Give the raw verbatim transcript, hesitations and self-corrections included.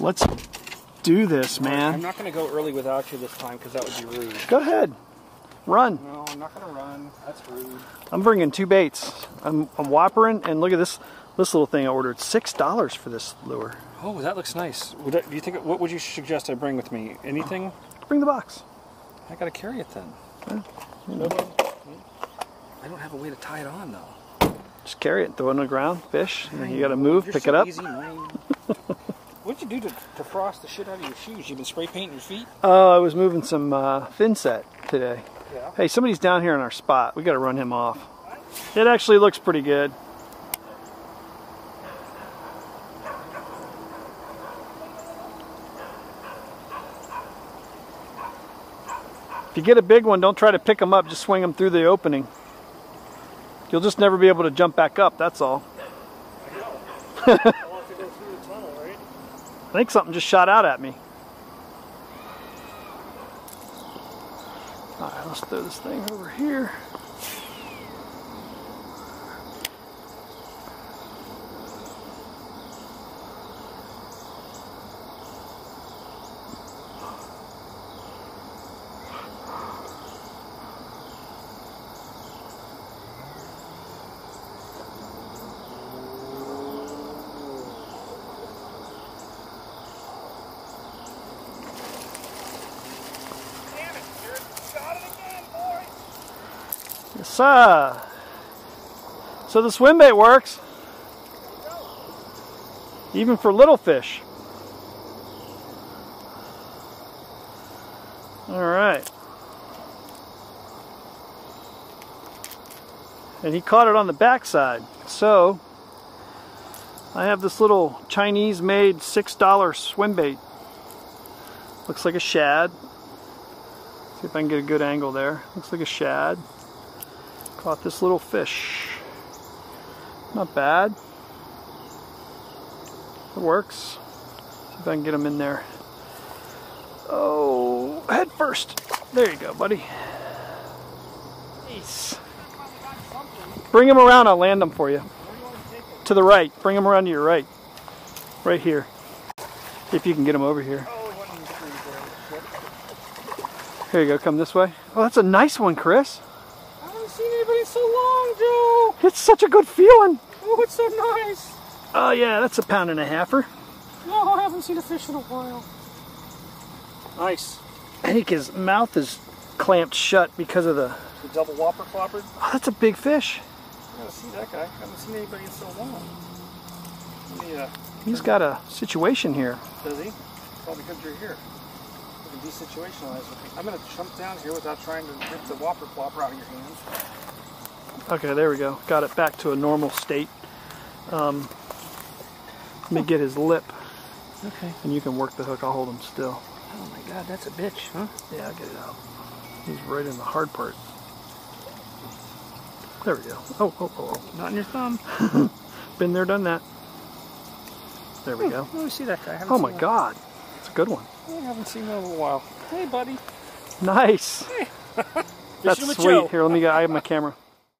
Let's do this, man. I'm not going to go early without you this time because that would be rude. Go ahead. Run. No, I'm not going to run. That's rude. I'm bringing two baits. I'm, I'm whoppering, and look at this this little thing I ordered. six dollars for this lure. Oh, that looks nice. Would that, do you think? What would you suggest I bring with me? Anything? Bring the box. I got to carry it then. Yeah. No. I don't have a way to tie it on, though. Just carry it, throw it on the ground, fish, and then you got to move, You're pick so it up. Easy, What'd you do to, to frost the shit out of your shoes? You've been spray painting your feet? Oh, uh, I was moving some uh, Thinset today. Yeah. Hey, somebody's down here in our spot. We got to run him off. It actually looks pretty good. If you get a big one, don't try to pick them up. Just swing them through the opening. You'll just never be able to jump back up, that's all. I know. I want to go through the tunnel, right? I think something just shot out at me. All right, let's throw this thing over here. So the swim bait works, even for little fish. All right. And he caught it on the backside. So I have this little Chinese-made six dollar swim bait. Looks like a shad. See if I can get a good angle there. Looks like a shad. Caught this little fish. Not bad. It works. See if I can get him in there. Oh, head first. There you go, buddy. Nice. Bring him around. I'll land him for you. To the right. Bring him around to your right. Right here. If you can get him over here. Here you go. Come this way. Oh, that's a nice one, Chris. So long, Joe. It's such a good feeling. Oh, it's so nice. Oh yeah, that's a pound and a halfer. No, I haven't seen a fish in a while. Nice. I think his mouth is clamped shut because of the, the double whopper flopper. Oh, that's a big fish. I gotta see that guy. I haven't seen anybody in so long. Me, uh, He's got a situation here. Does he? Probably because you're here. You can desituationalize. I'm gonna jump down here without trying to rip the whopper flopper out of your hands. Okay, there we go. Got it back to a normal state. Um, let me get his lip. Okay. And you can work the hook. I'll hold him still. Oh my God, that's a bitch, huh? Yeah, I'll get it out. He's right in the hard part. There we go. Oh, oh, oh, oh. Not in your thumb. Been there, done that. There we hmm, go. Let me see that guy. Oh my that. God. That's a good one. I haven't seen that in a while. Hey, buddy. Nice. Hey. That's sweet. Joe. Here, let me get, I have my camera.